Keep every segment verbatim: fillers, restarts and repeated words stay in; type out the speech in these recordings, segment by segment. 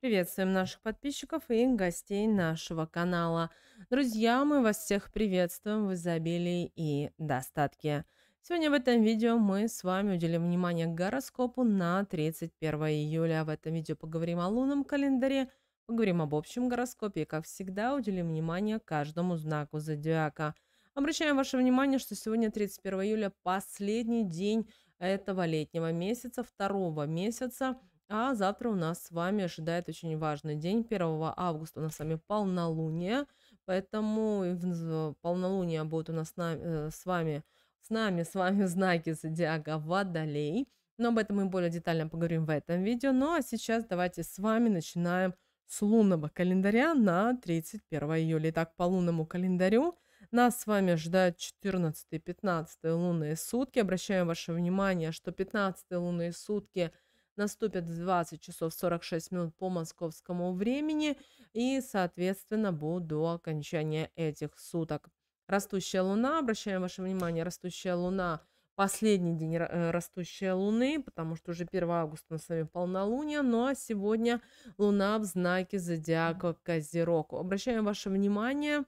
Приветствуем наших подписчиков и гостей нашего канала. Друзья, мы вас всех приветствуем в изобилии и достатке. Сегодня в этом видео мы с вами уделим внимание гороскопу на тридцать первое июля. В этом видео поговорим о лунном календаре, поговорим об общем гороскопе и, как всегда, уделим внимание каждому знаку зодиака. Обращаем ваше внимание, что сегодня тридцать первое июля последний день этого летнего месяца, второго месяца. А завтра у нас с вами ожидает очень важный день. первого августа у нас с вами полнолуние. Поэтому полнолуние будет у нас с вами, с нами, с вами знаки зодиака Водолей. Но об этом мы более детально поговорим в этом видео. Ну а сейчас давайте с вами начинаем с лунного календаря на тридцать первое июля. Итак, по лунному календарю нас с вами ожидают четырнадцатые и пятнадцатые лунные сутки. Обращаем ваше внимание, что пятнадцатые лунные сутки наступят в двадцать часов сорок шесть минут по московскому времени и, соответственно, будут до окончания этих суток. Растущая луна, обращаем ваше внимание, растущая луна, последний день растущей луны, потому что уже первого августа у нас с вами полнолуние, ну а сегодня луна в знаке зодиака Козерог. Обращаем ваше внимание,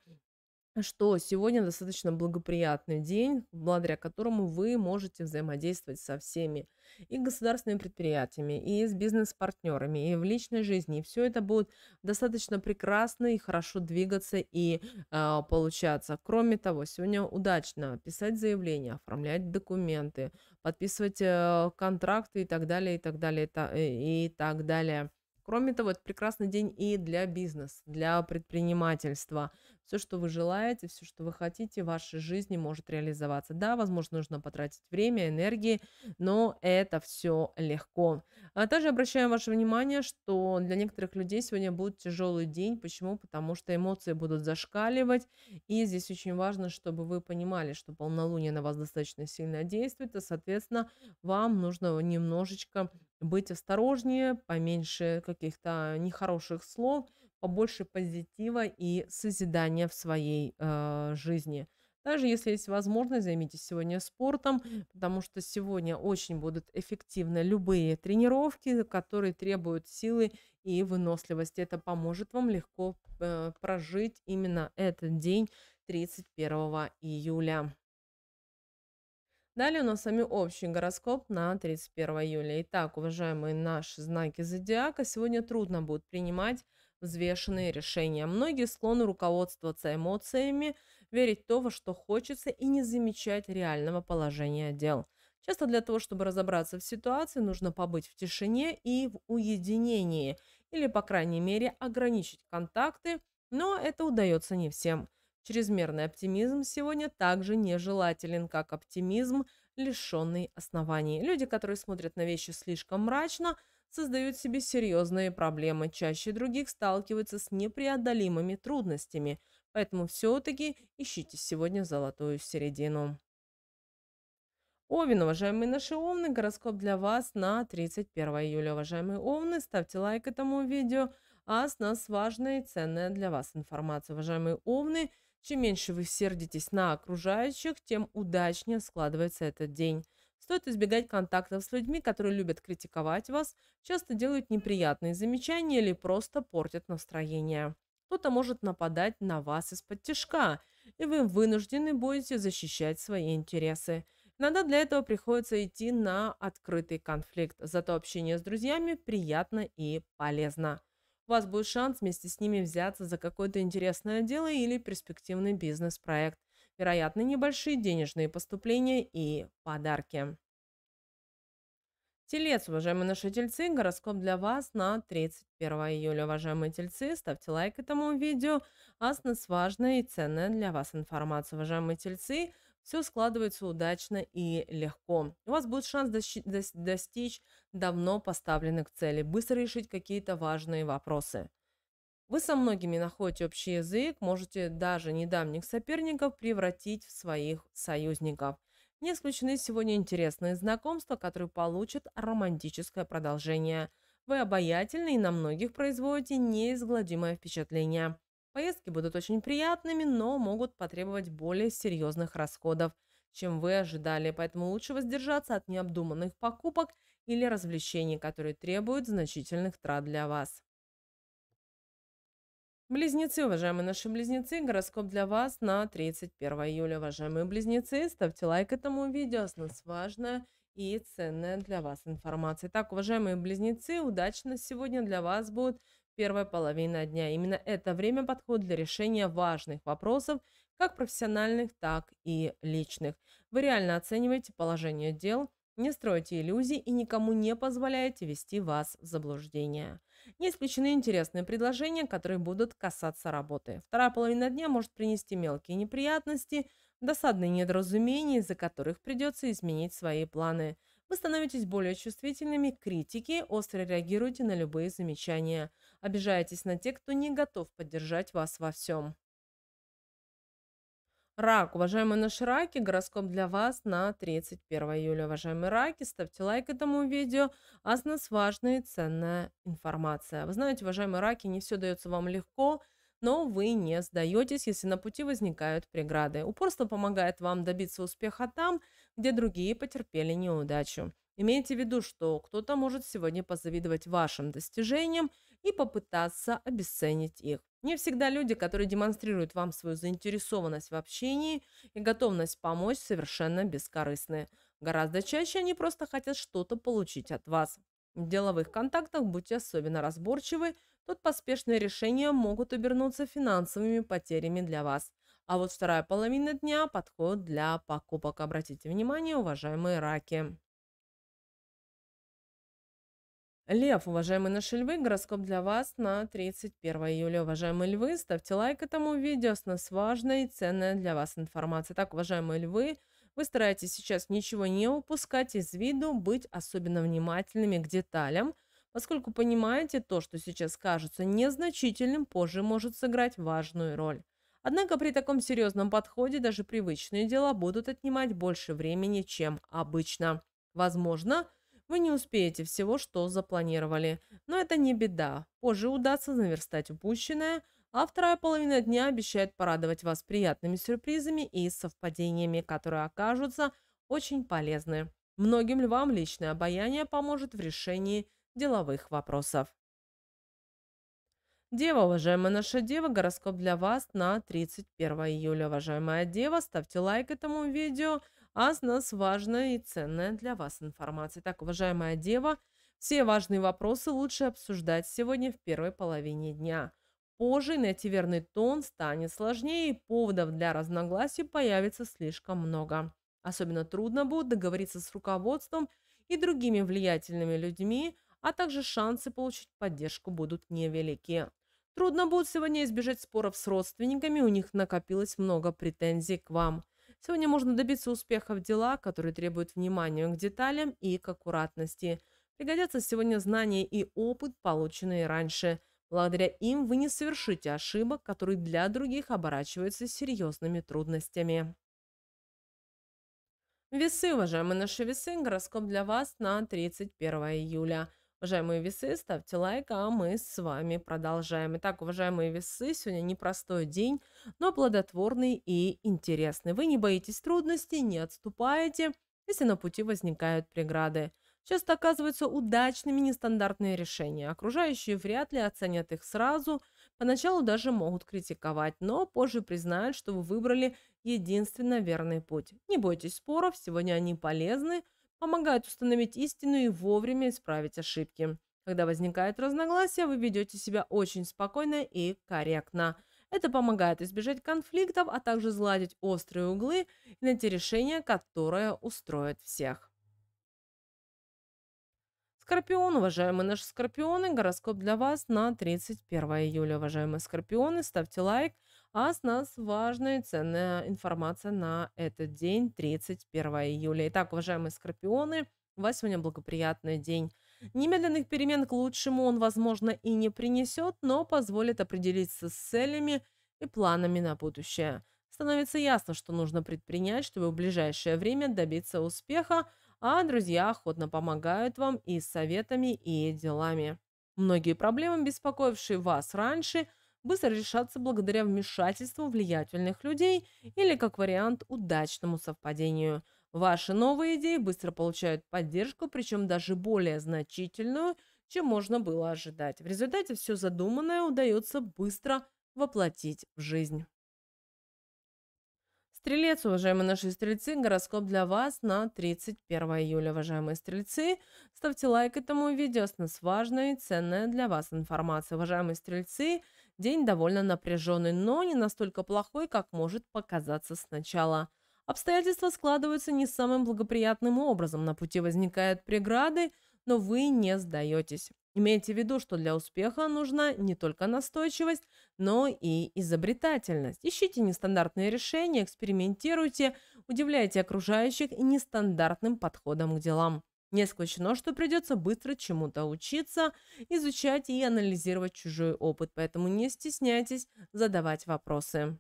что сегодня достаточно благоприятный день, благодаря которому вы можете взаимодействовать со всеми и государственными предприятиями, и с бизнес-партнерами, и в личной жизни. И все это будет достаточно прекрасно и хорошо двигаться и э, получаться. Кроме того, сегодня удачно писать заявления, оформлять документы, подписывать э, контракты и так далее, и так далее, и так далее. Кроме того, это прекрасный день и для бизнеса, для предпринимательства. Все, что вы желаете, все, что вы хотите, в вашей жизни может реализоваться. Да, возможно, нужно потратить время, энергии, но это все легко. А также обращаем ваше внимание, что для некоторых людей сегодня будет тяжелый день. Почему? Потому что эмоции будут зашкаливать. И здесь очень важно, чтобы вы понимали, что полнолуние на вас достаточно сильно действует, и, соответственно, вам нужно немножечко быть осторожнее, поменьше каких-то нехороших слов, побольше позитива и созидания в своей э, жизни. Также, если есть возможность, займитесь сегодня спортом, потому что сегодня очень будут эффективны любые тренировки, которые требуют силы и выносливости. Это поможет вам легко э, прожить именно этот день тридцать первого июля. Далее у нас с вами общий гороскоп на тридцать первое июля. Итак, уважаемые наши знаки зодиака, сегодня трудно будет принимать взвешенные решения. Многие склонны руководствоваться эмоциями, верить в то, во что хочется, и не замечать реального положения дел. Часто для того, чтобы разобраться в ситуации, нужно побыть в тишине и в уединении, или, по крайней мере, ограничить контакты, но это удается не всем. Чрезмерный оптимизм сегодня также нежелателен, как оптимизм, лишенный оснований. Люди, которые смотрят на вещи слишком мрачно, создают себе серьезные проблемы. Чаще других сталкиваются с непреодолимыми трудностями. Поэтому все-таки ищите сегодня золотую середину. Овен, уважаемые наши овны, гороскоп для вас на тридцать первое июля. Уважаемые овны, ставьте лайк этому видео, а с нас важная и ценная для вас информация. Уважаемые овны, чем меньше вы сердитесь на окружающих, тем удачнее складывается этот день. Стоит избегать контактов с людьми, которые любят критиковать вас, часто делают неприятные замечания или просто портят настроение. Кто-то может нападать на вас из-под тишка, и вы вынуждены будете защищать свои интересы. Иногда для этого приходится идти на открытый конфликт, зато общение с друзьями приятно и полезно. У вас будет шанс вместе с ними взяться за какое-то интересное дело или перспективный бизнес-проект. Вероятно, небольшие денежные поступления и подарки. Телец, уважаемые наши тельцы, гороскоп для вас на тридцать первое июля. Уважаемые тельцы, ставьте лайк этому видео, а с нас важная и ценная для вас информация. Уважаемые тельцы, все складывается удачно и легко. У вас будет шанс достичь давно поставленных целей, быстро решить какие-то важные вопросы. Вы со многими находите общий язык, можете даже недавних соперников превратить в своих союзников. Не исключены сегодня интересные знакомства, которые получат романтическое продолжение. Вы обаятельны и на многих производите неизгладимое впечатление. Поездки будут очень приятными, но могут потребовать более серьезных расходов, чем вы ожидали, поэтому лучше воздержаться от необдуманных покупок или развлечений, которые требуют значительных трат для вас. Близнецы, уважаемые наши близнецы, гороскоп для вас на тридцать первое июля. Уважаемые близнецы, ставьте лайк этому видео, с нас важная и ценная для вас информация. Так, уважаемые близнецы, удачно сегодня для вас будет первая половина дня. Именно это время подходит для решения важных вопросов, как профессиональных, так и личных. Вы реально оцениваете положение дел, не стройте иллюзий и никому не позволяете вести вас в заблуждение. Не исключены интересные предложения, которые будут касаться работы. Вторая половина дня может принести мелкие неприятности, досадные недоразумения, из-за которых придется изменить свои планы. Вы становитесь более чувствительными к критике, остро реагируете на любые замечания, обижаетесь на тех, кто не готов поддержать вас во всем. Рак, уважаемые наши раки, гороскоп для вас на тридцать первое июля. Уважаемые раки, ставьте лайк этому видео, а с нас важная и ценная информация. Вы знаете, уважаемые раки, не все дается вам легко, но вы не сдаетесь, если на пути возникают преграды. Упорство помогает вам добиться успеха там, где другие потерпели неудачу. Имейте в виду, что кто-то может сегодня позавидовать вашим достижениям и попытаться обесценить их. Не всегда люди, которые демонстрируют вам свою заинтересованность в общении и готовность помочь, совершенно бескорыстны. Гораздо чаще они просто хотят что-то получить от вас. В деловых контактах будьте особенно разборчивы, тут поспешные решения могут обернуться финансовыми потерями для вас. А вот вторая половина дня подходит для покупок. Обратите внимание, уважаемые раки. Лев, уважаемые наши львы, гороскоп для вас на тридцать первое июля. Уважаемые львы, ставьте лайк этому видео, с нас важная и ценная для вас информация. Так, уважаемые львы, вы стараетесь сейчас ничего не упускать из виду, быть особенно внимательными к деталям, поскольку понимаете, то, что сейчас кажется незначительным, позже может сыграть важную роль. Однако при таком серьезном подходе даже привычные дела будут отнимать больше времени, чем обычно. Возможно, вы не успеете всего, что запланировали, но это не беда. Позже удастся наверстать упущенное, а вторая половина дня обещает порадовать вас приятными сюрпризами и совпадениями, которые окажутся очень полезны. Многим львам личное обаяние поможет в решении деловых вопросов. Дева, уважаемая наша дева, гороскоп для вас на тридцать первое июля. Уважаемая дева, ставьте лайк этому видео, а с нас важная и ценная для вас информация. Так, уважаемая дева, все важные вопросы лучше обсуждать сегодня в первой половине дня. Позже найти верный тон станет сложнее, и поводов для разногласий появится слишком много. Особенно трудно будет договориться с руководством и другими влиятельными людьми, а также шансы получить поддержку будут невелики. Трудно будет сегодня избежать споров с родственниками, у них накопилось много претензий к вам. Сегодня можно добиться успеха в делах, которые требуют внимания к деталям и к аккуратности. Пригодятся сегодня знания и опыт, полученные раньше. Благодаря им вы не совершите ошибок, которые для других оборачиваются серьезными трудностями. Весы, уважаемые наши весы, гороскоп для вас на тридцать первое июля. Уважаемые весы, ставьте лайк, а мы с вами продолжаем. Итак, уважаемые весы, сегодня непростой день, но плодотворный и интересный. Вы не боитесь трудностей, не отступаете, если на пути возникают преграды. Часто оказываются удачными нестандартные решения. Окружающие вряд ли оценят их сразу, поначалу даже могут критиковать, но позже признают, что вы выбрали единственно верный путь. Не бойтесь споров, сегодня они полезны, помогают установить истину и вовремя исправить ошибки. Когда возникает разногласие, вы ведете себя очень спокойно и корректно. Это помогает избежать конфликтов, а также сгладить острые углы и найти решение, которое устроит всех. Скорпион, уважаемые наши скорпионы, гороскоп для вас на тридцать первое июля. Уважаемые скорпионы, ставьте лайк, а с нас важная и ценная информация на этот день, тридцать первое июля. Итак, уважаемые скорпионы, у вас сегодня благоприятный день. Немедленных перемен к лучшему он, возможно, и не принесет, но позволит определиться с целями и планами на будущее. Становится ясно, что нужно предпринять, чтобы в ближайшее время добиться успеха, а друзья охотно помогают вам и советами, и делами. Многие проблемы, беспокоившие вас раньше, быстро решаться благодаря вмешательству влиятельных людей или, как вариант, удачному совпадению. Ваши новые идеи быстро получают поддержку, причем даже более значительную, чем можно было ожидать. В результате все задуманное удается быстро воплотить в жизнь. Стрелец, уважаемые наши стрельцы, гороскоп для вас на тридцать первое июля, уважаемые стрельцы. Ставьте лайк этому видео, с нас важная и ценная для вас информация. Уважаемые стрельцы, день довольно напряженный, но не настолько плохой, как может показаться сначала. Обстоятельства складываются не самым благоприятным образом, на пути возникают преграды, но вы не сдаетесь. Имейте в виду, что для успеха нужна не только настойчивость, но и изобретательность. Ищите нестандартные решения, экспериментируйте, удивляйте окружающих нестандартным подходом к делам. Не исключено, что придется быстро чему-то учиться, изучать и анализировать чужой опыт, поэтому не стесняйтесь задавать вопросы.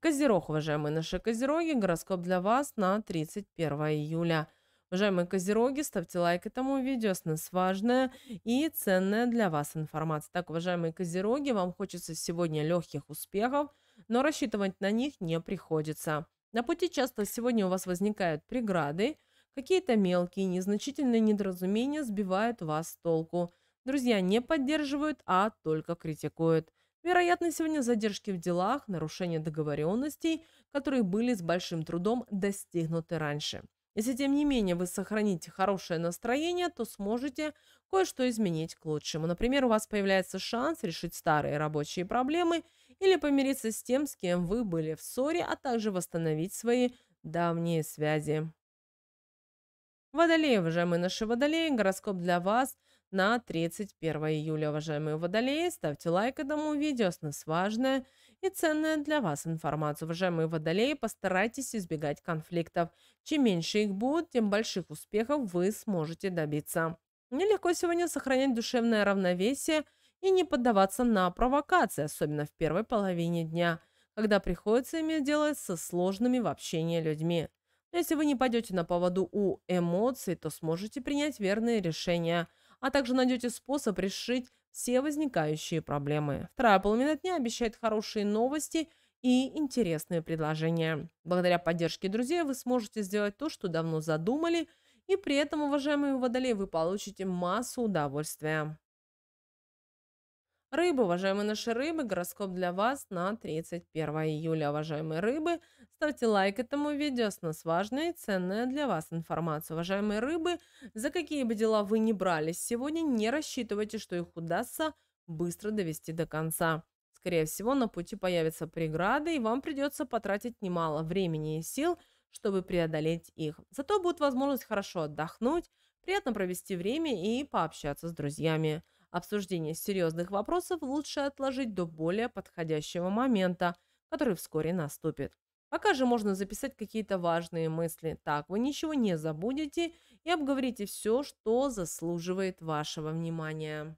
Козерог, уважаемые наши козероги, гороскоп для вас на тридцать первое июля. Уважаемые козероги, ставьте лайк этому видео, с нас важная и ценная для вас информация. Так, уважаемые козероги, вам хочется сегодня легких успехов, но рассчитывать на них не приходится. На пути часто сегодня у вас возникают преграды, какие-то мелкие, незначительные недоразумения сбивают вас с толку. Друзья не поддерживают, а только критикуют. Вероятно, сегодня задержки в делах, нарушение договоренностей, которые были с большим трудом достигнуты раньше. Если, тем не менее, вы сохраните хорошее настроение, то сможете кое-что изменить к лучшему. Например, у вас появляется шанс решить старые рабочие проблемы или помириться с тем, с кем вы были в ссоре, а также восстановить свои давние связи. Водолеи, уважаемые наши водолеи, гороскоп для вас на тридцать первое июля. Уважаемые водолеи, ставьте лайк этому видео, с нас важная и ценная для вас информация. Уважаемые водолеи, постарайтесь избегать конфликтов. Чем меньше их будет, тем больших успехов вы сможете добиться. Нелегко сегодня сохранять душевное равновесие и не поддаваться на провокации, особенно в первой половине дня, когда приходится иметь дело со сложными в общении людьми. Но если вы не пойдете на поводу у эмоций, то сможете принять верные решения, а также найдете способ решить все возникающие проблемы. Вторая половина дня обещает хорошие новости и интересные предложения. Благодаря поддержке друзей вы сможете сделать то, что давно задумали, и при этом, уважаемые водолеи, вы получите массу удовольствия. Рыбы, уважаемые наши рыбы, гороскоп для вас на тридцать первое июля. Уважаемые рыбы, ставьте лайк этому видео, с нас важная и ценная для вас информация. Уважаемые рыбы, за какие бы дела вы ни брались сегодня, не рассчитывайте, что их удастся быстро довести до конца. Скорее всего, на пути появятся преграды, и вам придется потратить немало времени и сил, чтобы преодолеть их. Зато будет возможность хорошо отдохнуть, приятно провести время и пообщаться с друзьями. Обсуждение серьезных вопросов лучше отложить до более подходящего момента, который вскоре наступит. Пока же можно записать какие-то важные мысли. Так вы ничего не забудете и обговорите все, что заслуживает вашего внимания.